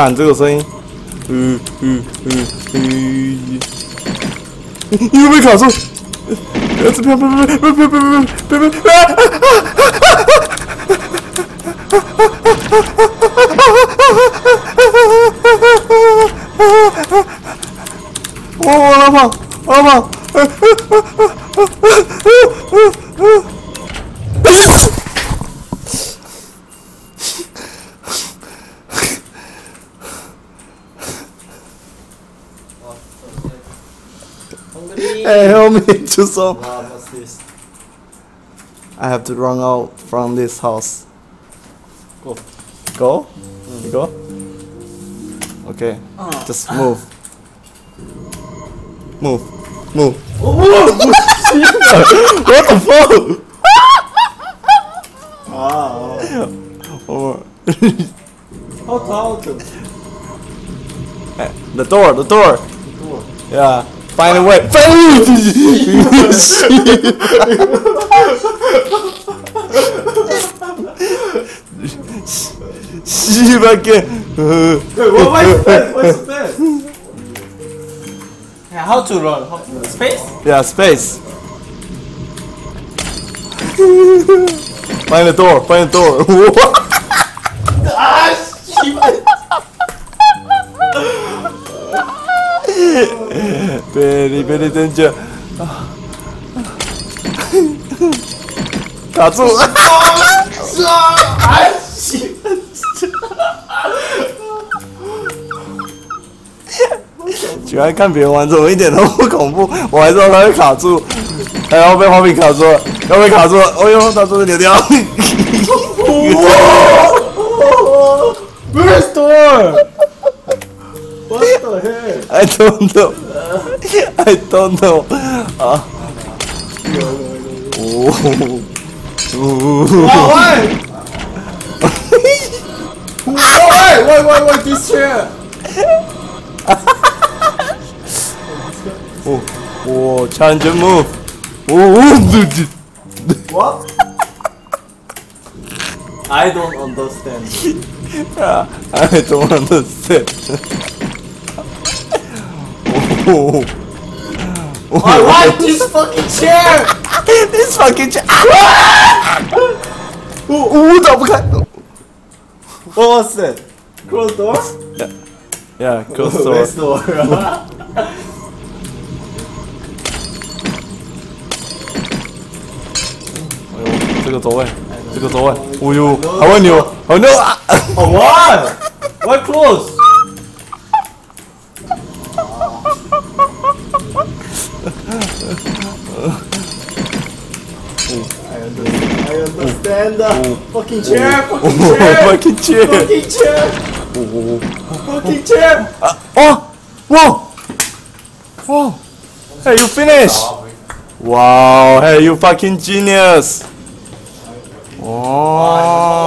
干这个声音，又被卡住！我老婆，我老婆！Hey, help me, Chuso! Wow, what's this? I have to run out from this house. Go. Go? Mm. You go? Okay, just move. Move. Move. What the fuck? Wow. Oh. Hey, the door, the door! The door. Yeah. Find a way. Shit again. Wait, what's that? Yeah, how to roll? How to roll? Space? Yeah, space. Find the door. Find the door. Ah, shit. Very, very dangerous. Got him!喜欢看别人玩这种一点都不恐怖，我还知道他会卡住，还要被花瓶卡住了，要被卡住了。哎呦，他真的扭掉！哇 ！Where's door? What the heck? I don't know. I don't know. Why this chair? Oh, change your move. What? I don't understand. I don't understand. Oh. Oh. I want this fucking chair! This fucking chair! What was that? Closed door? Yeah, yeah, closed door. Closed door. Why close? I understand. Fucking chair, fucking chair, fucking chair, fucking chair. Oh, whoa, whoa. Hey, you finish. Wow. Hey, you fucking genius. Oh.